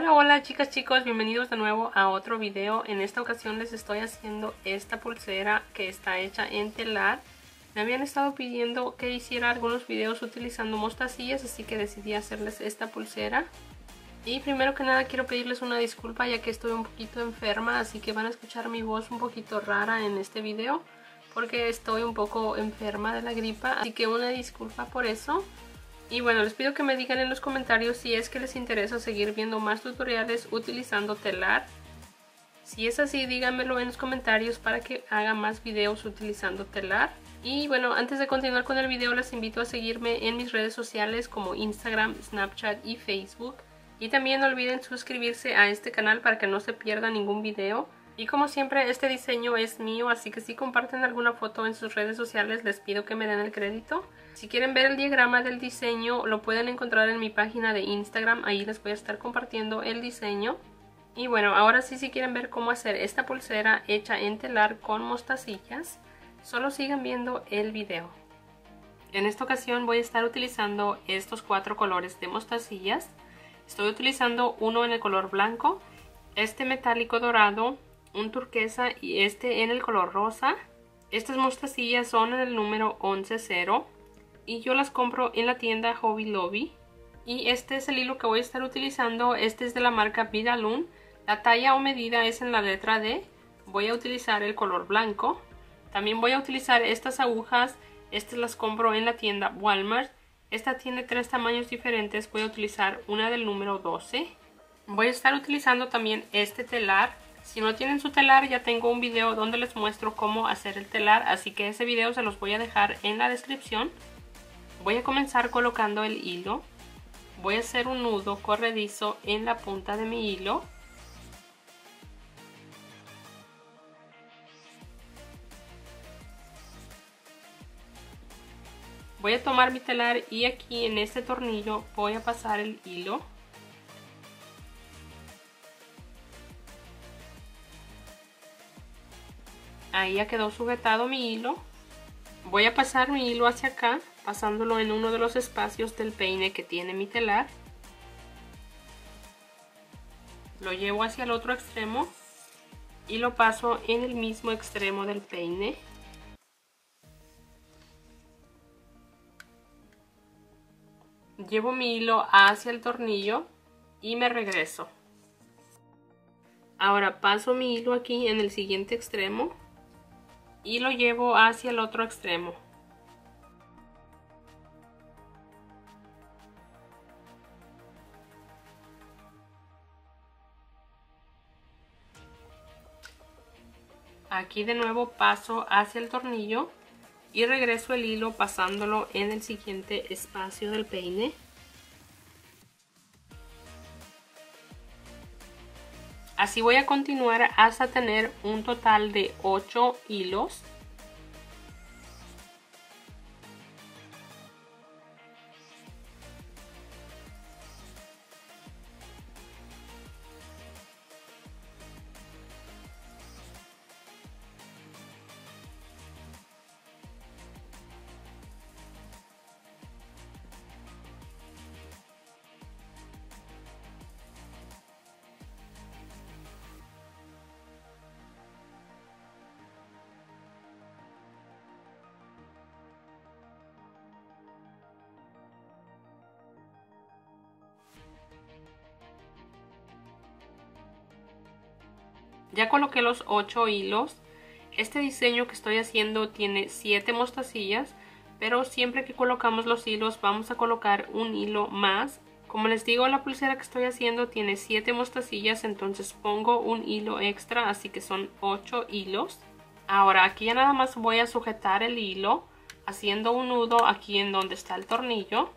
Hola, hola chicas, chicos, bienvenidos de nuevo a otro video. En esta ocasión les estoy haciendo esta pulsera que está hecha en telar. Me habían estado pidiendo que hiciera algunos videos utilizando mostacillas, así que decidí hacerles esta pulsera. Y primero que nada quiero pedirles una disculpa ya que estoy un poquito enferma, así que van a escuchar mi voz un poquito rara en este video porque estoy un poco enferma de la gripa, así que una disculpa por eso. Y bueno, les pido que me digan en los comentarios si es que les interesa seguir viendo más tutoriales utilizando telar. Si es así, díganmelo en los comentarios para que haga más videos utilizando telar. Y bueno, antes de continuar con el video les invito a seguirme en mis redes sociales como Instagram, Snapchat y Facebook. Y también no olviden suscribirse a este canal para que no se pierda ningún video. Y como siempre, este diseño es mío, así que si comparten alguna foto en sus redes sociales les pido que me den el crédito. Si quieren ver el diagrama del diseño lo pueden encontrar en mi página de Instagram, ahí les voy a estar compartiendo el diseño. Y bueno, ahora sí, si quieren ver cómo hacer esta pulsera hecha en telar con mostacillas, solo sigan viendo el video. En esta ocasión voy a estar utilizando estos 4 colores de mostacillas. Estoy utilizando uno en el color blanco, este metálico dorado, un turquesa y este en el color rosa. Estas mostacillas son en el número 110 y yo las compro en la tienda Hobby Lobby. Y este es el hilo que voy a estar utilizando, este es de la marca Vidalun. La talla o medida es en la letra D. Voy a utilizar el color blanco. También voy a utilizar estas agujas, estas las compro en la tienda Walmart. Esta tiene 3 tamaños diferentes, voy a utilizar una del número 12. Voy a estar utilizando también este telar. Si no tienen su telar, ya tengo un video donde les muestro cómo hacer el telar, así que ese video se los voy a dejar en la descripción. Voy a comenzar colocando el hilo. Voy a hacer un nudo corredizo en la punta de mi hilo. Voy a tomar mi telar y aquí en este tornillo voy a pasar el hilo. Ahí ya quedó sujetado mi hilo. Voy a pasar mi hilo hacia acá, pasándolo en uno de los espacios del peine que tiene mi telar. Lo llevo hacia el otro extremo y lo paso en el mismo extremo del peine. Llevo mi hilo hacia el tornillo y me regreso. Ahora paso mi hilo aquí en el siguiente extremo y lo llevo hacia el otro extremo. Aquí de nuevo paso hacia el tornillo y regreso el hilo pasándolo en el siguiente espacio del peine. Así voy a continuar hasta tener un total de 8 hilos. Ya coloqué los 8 hilos. Este diseño que estoy haciendo tiene 7 mostacillas, pero siempre que colocamos los hilos vamos a colocar un hilo más. Como les digo, la pulsera que estoy haciendo tiene 7 mostacillas, entonces pongo un hilo extra, así que son 8 hilos. Ahora aquí ya nada más voy a sujetar el hilo haciendo un nudo aquí en donde está el tornillo.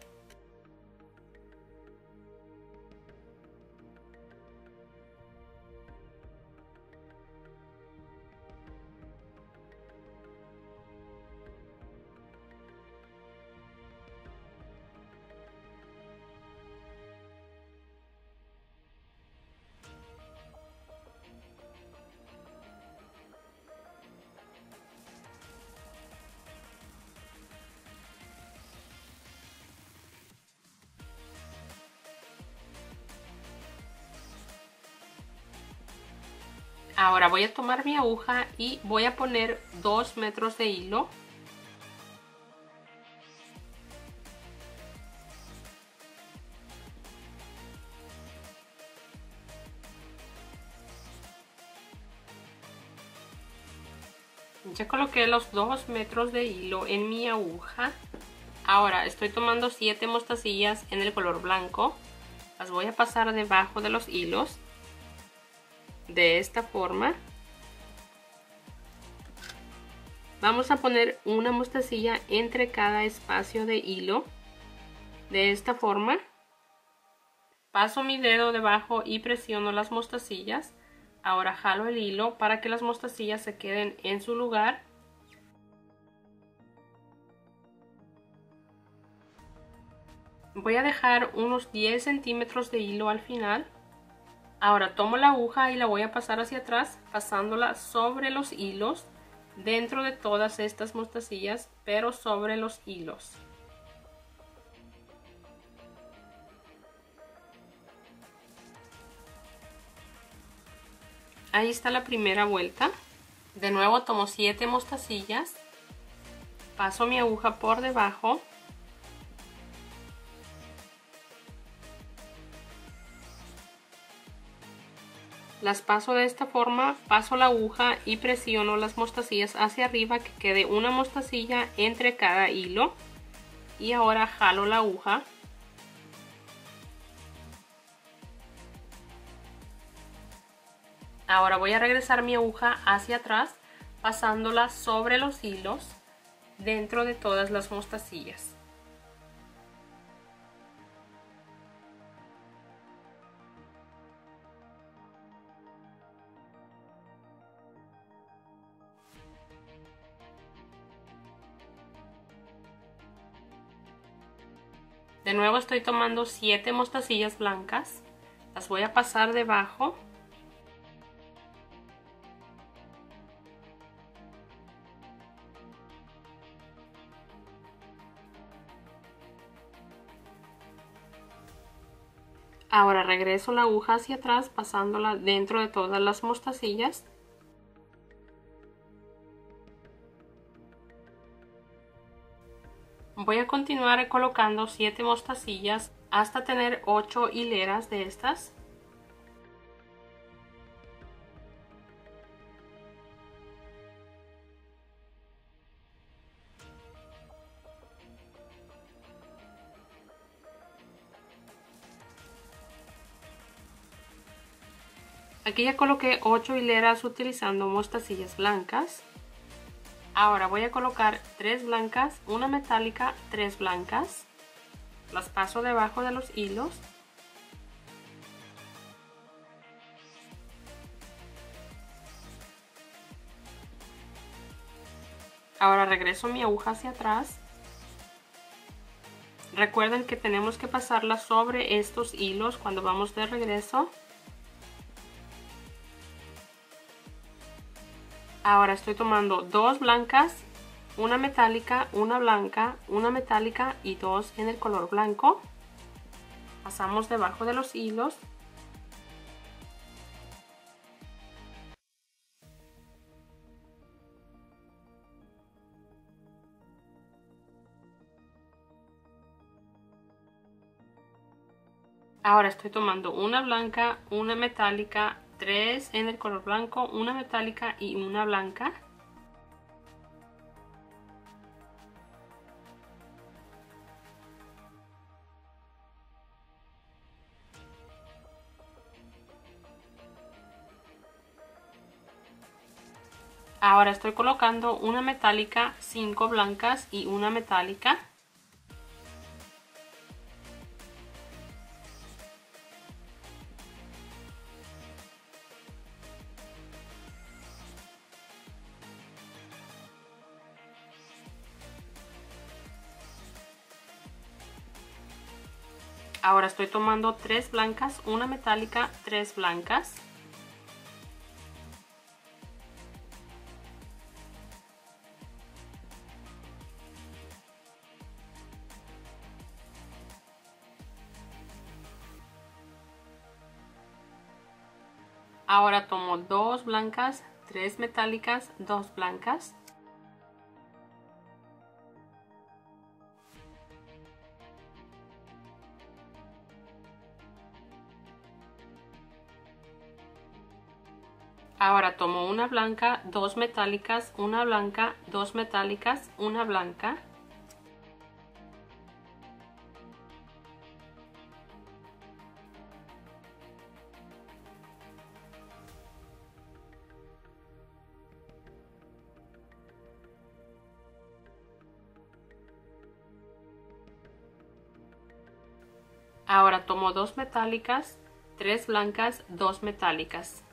Ahora voy a tomar mi aguja y voy a poner 2 metros de hilo. Ya coloqué los 2 metros de hilo en mi aguja. Ahora estoy tomando 7 mostacillas en el color blanco. Las voy a pasar debajo de los hilos, de esta forma. Vamos a poner una mostacilla entre cada espacio de hilo, de esta forma. Paso mi dedo debajo y presiono las mostacillas. Ahora jalo el hilo para que las mostacillas se queden en su lugar. Voy a dejar unos 10 centímetros de hilo al final. Ahora tomo la aguja y la voy a pasar hacia atrás, pasándola sobre los hilos, dentro de todas estas mostacillas, pero sobre los hilos. Ahí está la primera vuelta. De nuevo tomo 7 mostacillas, paso mi aguja por debajo. Las paso de esta forma, paso la aguja y presiono las mostacillas hacia arriba, que quede una mostacilla entre cada hilo. Y ahora jalo la aguja. Ahora voy a regresar mi aguja hacia atrás, pasándola sobre los hilos, dentro de todas las mostacillas. De nuevo estoy tomando 7 mostacillas blancas, las voy a pasar debajo. Ahora regreso la aguja hacia atrás, pasándola dentro de todas las mostacillas. Voy a continuar colocando 7 mostacillas hasta tener 8 hileras de estas. Aquí ya coloqué 8 hileras utilizando mostacillas blancas. Ahora voy a colocar 3 blancas, una metálica, 3 blancas. Las paso debajo de los hilos. Ahora regreso mi aguja hacia atrás. Recuerden que tenemos que pasarla sobre estos hilos cuando vamos de regreso. Ahora estoy tomando 2 blancas, una metálica, una blanca, una metálica y 2 en el color blanco. Pasamos debajo de los hilos. Ahora estoy tomando una blanca, una metálica, 3 en el color blanco, una metálica y una blanca. Ahora estoy colocando una metálica, 5 blancas y una metálica. Ahora estoy tomando 3 blancas, una metálica, 3 blancas. Ahora tomo 2 blancas, 3 metálicas, 2 blancas. Ahora tomo 1 blanca, 2 metálicas, 1 blanca, 2 metálicas, 1 blanca. Ahora tomo 2 metálicas, 3 blancas, 2 metálicas.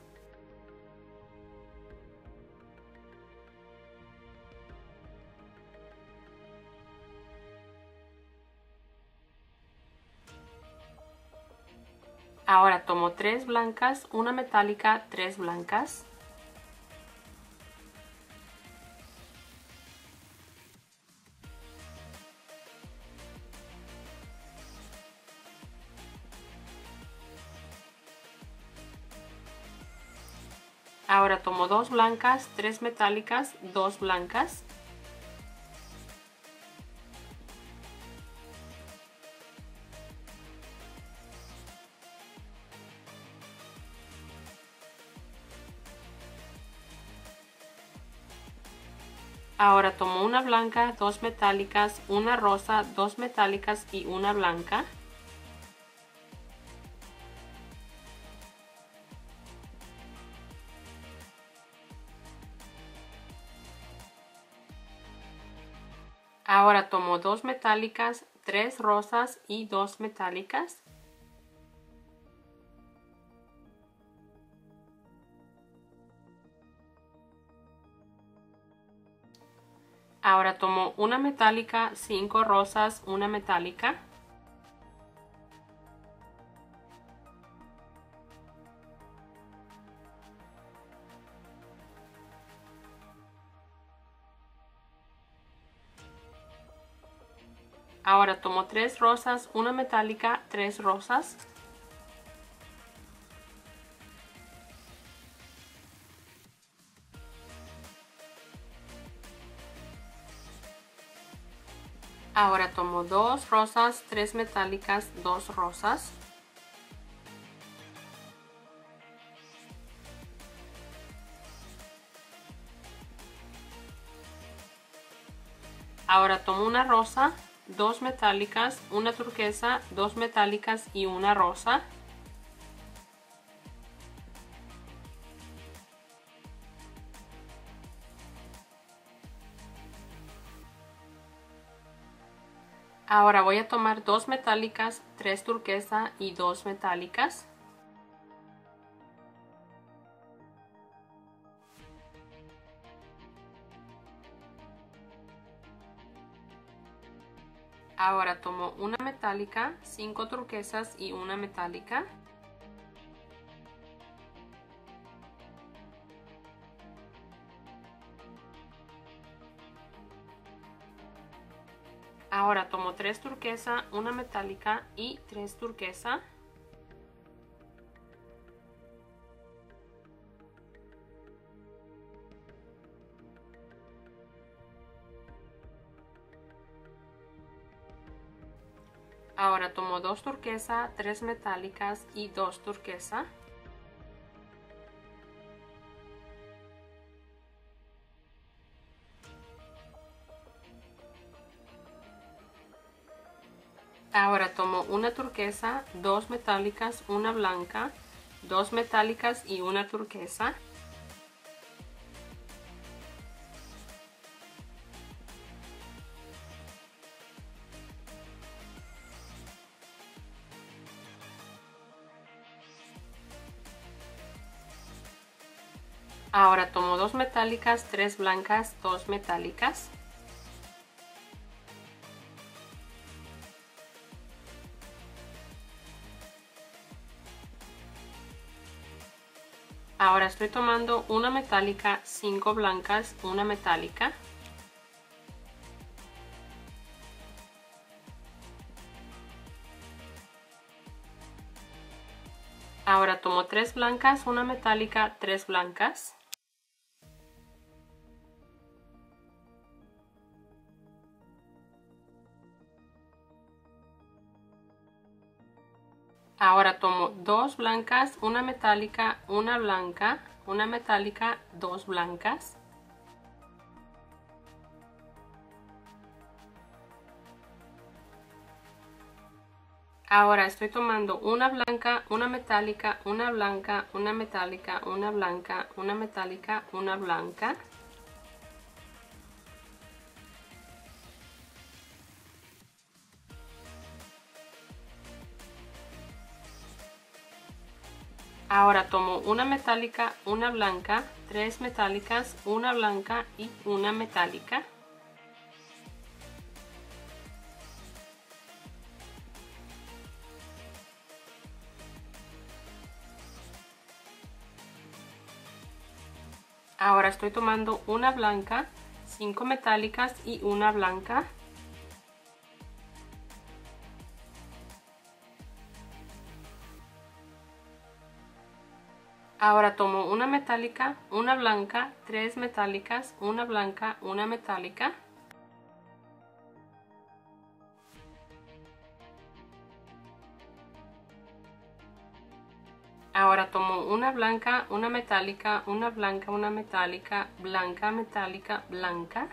Ahora tomo 3 blancas, 1 metálica, 3 blancas. Ahora tomo 2 blancas, 3 metálicas, 2 blancas. Ahora tomo 1 blanca, 2 metálicas, 1 rosa, 2 metálicas y 1 blanca. Ahora tomo 2 metálicas, 3 rosas y 2 metálicas. Ahora tomo 1 metálica, 5 rosas, 1 metálica. Ahora tomo 3 rosas, 1 metálica, 3 rosas. Ahora tomo 2 rosas, 3 metálicas, 2 rosas. Ahora tomo 1 rosa, 2 metálicas, 1 turquesa, 2 metálicas y 1 rosa. Ahora voy a tomar 2 metálicas, 3 turquesa y 2 metálicas. Ahora tomo 1 metálica, 5 turquesas y 1 metálica. Ahora tomo 3 turquesa, 1 metálica y 3 turquesa. Ahora tomo 2 turquesa, 3 metálicas y 2 turquesa. Ahora tomo 1 turquesa, 2 metálicas, 1 blanca, 2 metálicas y 1 turquesa. Ahora tomo 2 metálicas, 3 blancas, 2 metálicas. Ahora estoy tomando 1 metálica, 5 blancas, 1 metálica. Ahora tomo 3 blancas, una metálica, 3 blancas. Ahora tomo 2 blancas, una metálica, una blanca, una metálica, 2 blancas. Ahora estoy tomando una blanca, una metálica, una blanca, una metálica, una blanca, una metálica, una blanca. Ahora tomo una metálica, una blanca, 3 metálicas, una blanca y una metálica. Ahora estoy tomando una blanca, 5 metálicas y una blanca. Ahora tomo una metálica, una blanca, 3 metálicas, una blanca, una metálica. Ahora tomo una blanca, una metálica, una blanca, una metálica, blanca, metálica, blanca.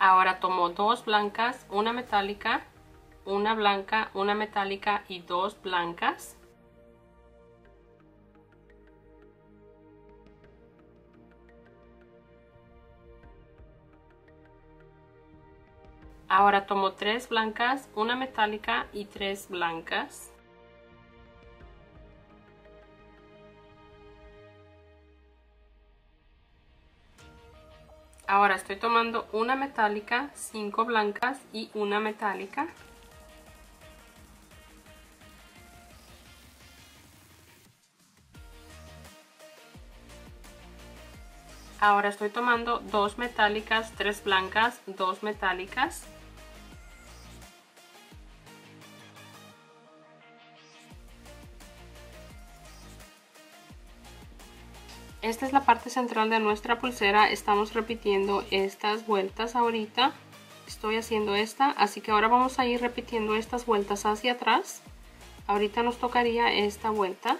Ahora tomo 2 blancas, una metálica, una blanca, una metálica y 2 blancas. Ahora tomo 3 blancas, una metálica y 3 blancas. Ahora estoy tomando una metálica, 5 blancas y una metálica. Ahora estoy tomando 2 metálicas, 3 blancas, 2 metálicas. Esta es la parte central de nuestra pulsera. Estamos repitiendo estas vueltas ahorita. Estoy haciendo esta, así que ahora vamos a ir repitiendo estas vueltas hacia atrás. Ahorita nos tocaría esta vuelta.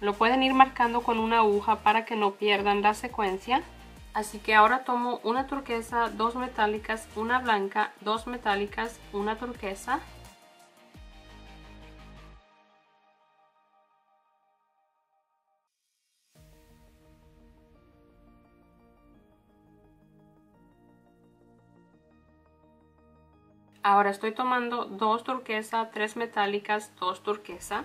Lo pueden ir marcando con una aguja para que no pierdan la secuencia. Así que ahora tomo una turquesa, 2 metálicas, una blanca, 2 metálicas, una turquesa. Ahora estoy tomando 2 turquesa, 3 metálicas, 2 turquesa.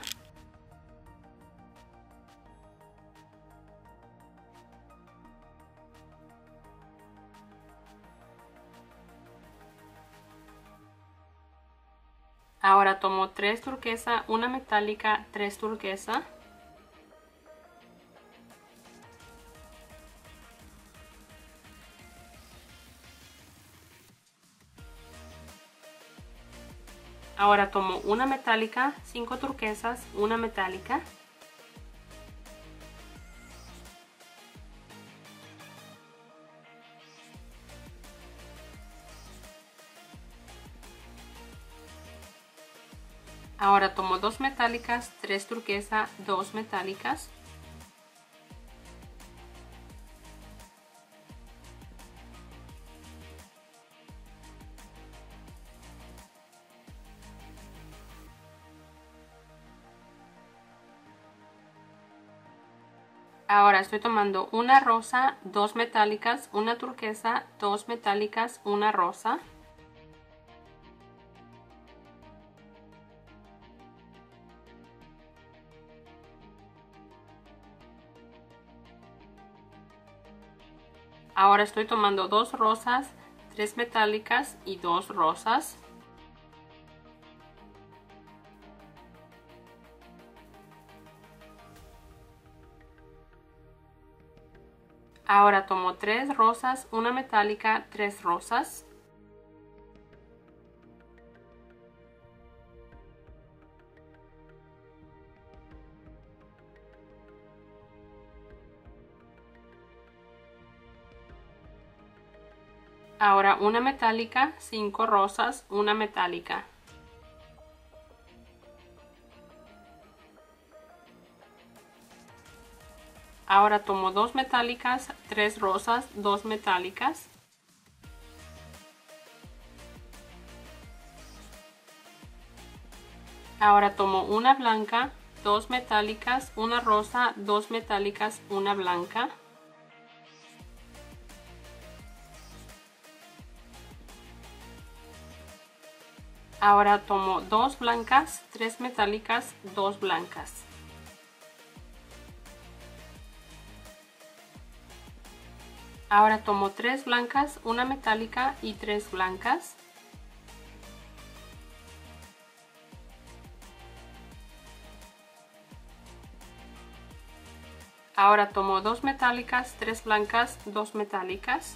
Ahora tomo 3 turquesa, una metálica, 3 turquesa. Ahora tomo una metálica, 5 turquesas, una metálica. Ahora tomo 2 metálicas, 3 turquesas, 2 metálicas. Ahora estoy tomando una rosa, 2 metálicas, una turquesa, 2 metálicas, una rosa. Ahora estoy tomando 2 rosas, 3 metálicas y 2 rosas. Ahora tomo 3 rosas, una metálica, 3 rosas. Ahora una metálica, 5 rosas, una metálica. Ahora tomo 2 metálicas, 3 rosas, 2 metálicas. Ahora tomo una blanca, 2 metálicas, una rosa, 2 metálicas, una blanca. Ahora tomo 2 blancas, 3 metálicas, 2 blancas. Ahora tomo 3 blancas, una metálica y 3 blancas. Ahora tomo 2 metálicas, 3 blancas, 2 metálicas.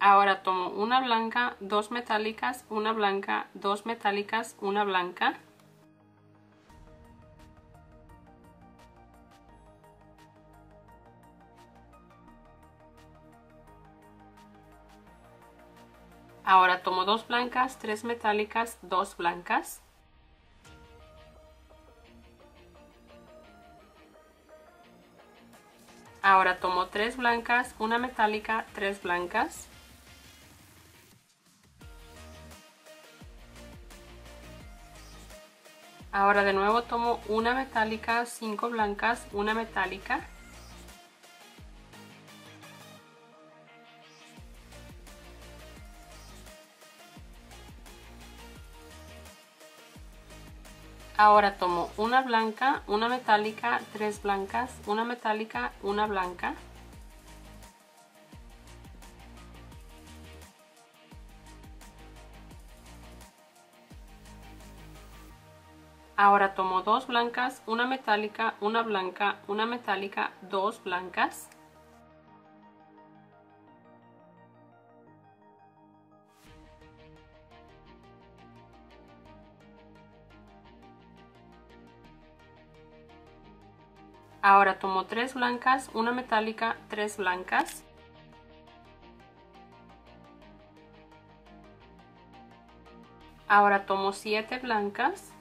Ahora tomo una blanca, 2 metálicas, una blanca, 2 metálicas, una blanca. Ahora tomo 2 blancas, 3 metálicas, 2 blancas. Ahora tomo 3 blancas, una metálica, 3 blancas. Ahora de nuevo tomo una metálica, 5 blancas, una metálica. Ahora tomo una blanca, una metálica, 3 blancas, una metálica, una blanca. Ahora tomo 2 blancas, una metálica, una blanca, una metálica, 2 blancas. Ahora tomo 3 blancas, una metálica, 3 blancas. Ahora tomo 7 blancas.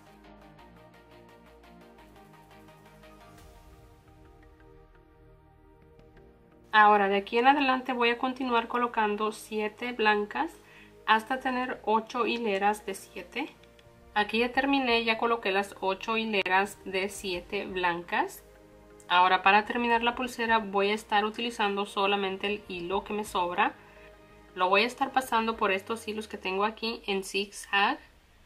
Ahora de aquí en adelante voy a continuar colocando 7 blancas hasta tener 8 hileras de 7. Aquí ya terminé, ya coloqué las 8 hileras de 7 blancas. Ahora para terminar la pulsera voy a estar utilizando solamente el hilo que me sobra. Lo voy a estar pasando por estos hilos que tengo aquí en zigzag.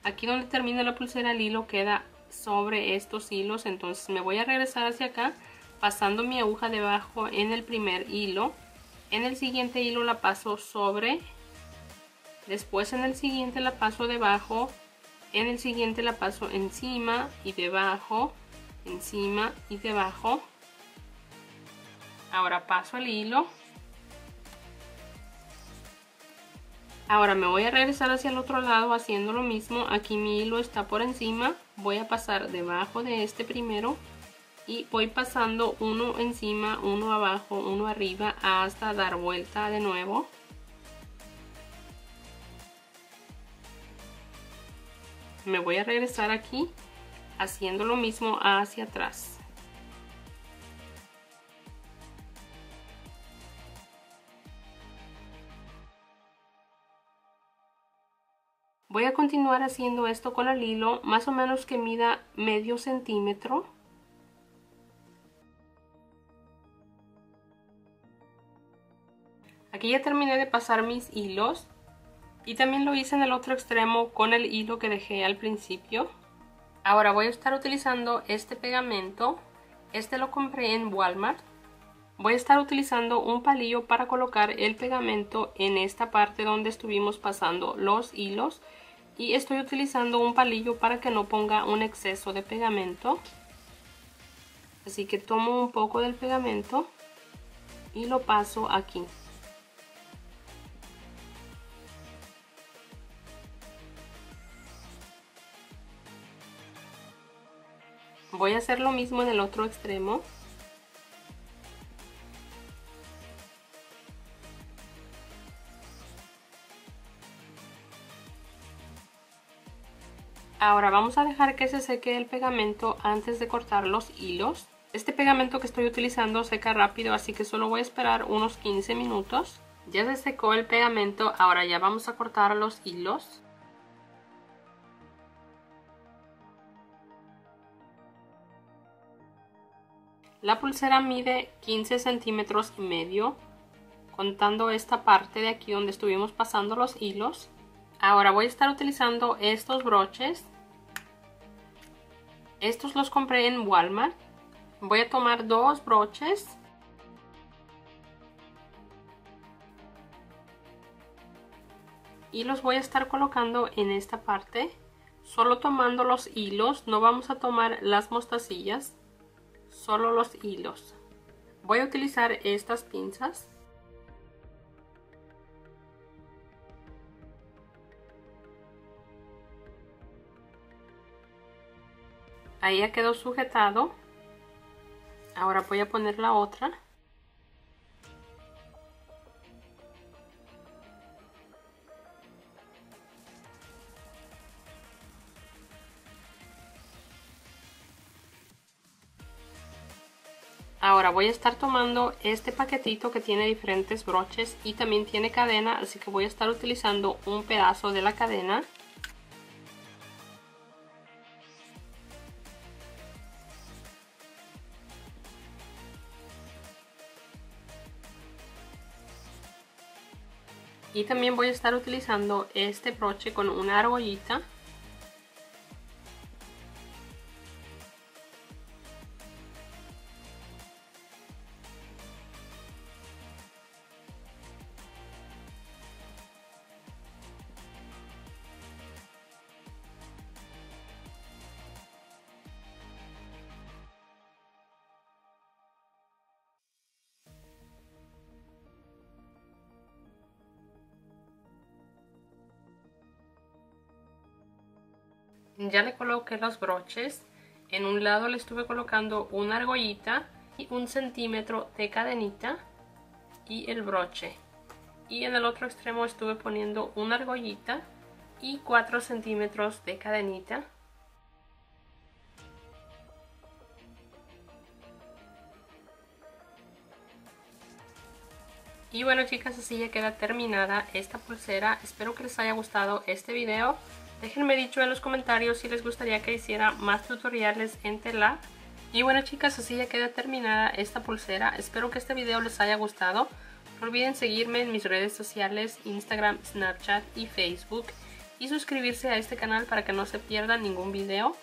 Aquí donde termina la pulsera el hilo queda sobre estos hilos, entonces me voy a regresar hacia acá pasando mi aguja debajo en el primer hilo. En el siguiente hilo la paso sobre, después en el siguiente la paso debajo, en el siguiente la paso encima y debajo. Encima y debajo. Ahora paso el hilo. Ahora me voy a regresar hacia el otro lado haciendo lo mismo. Aquí mi hilo está por encima, voy a pasar debajo de este primero y voy pasando uno encima, uno abajo, uno arriba hasta dar vuelta de nuevo. Me voy a regresar aquí haciendo lo mismo hacia atrás. Voy a continuar haciendo esto con el hilo, más o menos que mida medio centímetro. Aquí ya terminé de pasar mis hilos y también lo hice en el otro extremo con el hilo que dejé al principio. Ahora voy a estar utilizando este pegamento, este lo compré en Walmart. Voy a estar utilizando un palillo para colocar el pegamento en esta parte donde estuvimos pasando los hilos y estoy utilizando un palillo para que no ponga un exceso de pegamento. Así que tomo un poco del pegamento y lo paso aquí. Voy a hacer lo mismo en el otro extremo. Ahora vamos a dejar que se seque el pegamento antes de cortar los hilos. Este pegamento que estoy utilizando seca rápido, así que solo voy a esperar unos 15 minutos. Ya se secó el pegamento, ahora ya vamos a cortar los hilos. La pulsera mide 15 centímetros y medio, contando esta parte de aquí donde estuvimos pasando los hilos. Ahora voy a estar utilizando estos broches. Estos los compré en Walmart. Voy a tomar dos broches. Y los voy a estar colocando en esta parte. Solo tomando los hilos, no vamos a tomar las mostacillas. Solo los hilos. Voy a utilizar estas pinzas. Ahí ya quedó sujetado. Ahora voy a poner la otra. Ahora voy a estar tomando este paquetito que tiene diferentes broches y también tiene cadena, así que voy a estar utilizando un pedazo de la cadena. Y también voy a estar utilizando este broche con una argollita. Ya le coloqué los broches, en un lado le estuve colocando una argollita y 1 centímetro de cadenita y el broche. Y en el otro extremo estuve poniendo una argollita y 4 centímetros de cadenita. Y bueno, chicas, así ya queda terminada esta pulsera. Espero que les haya gustado este video. Déjenme dicho en los comentarios si les gustaría que hiciera más tutoriales en tela. Y bueno, chicas, así ya queda terminada esta pulsera. Espero que este video les haya gustado. No olviden seguirme en mis redes sociales, Instagram, Snapchat y Facebook. Y suscribirse a este canal para que no se pierdan ningún video.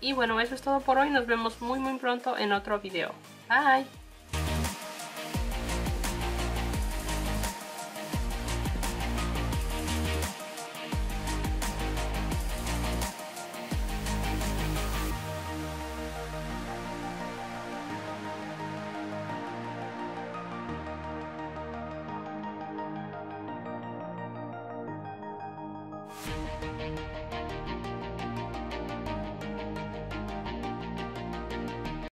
Y bueno, eso es todo por hoy. Nos vemos muy pronto en otro video. Bye.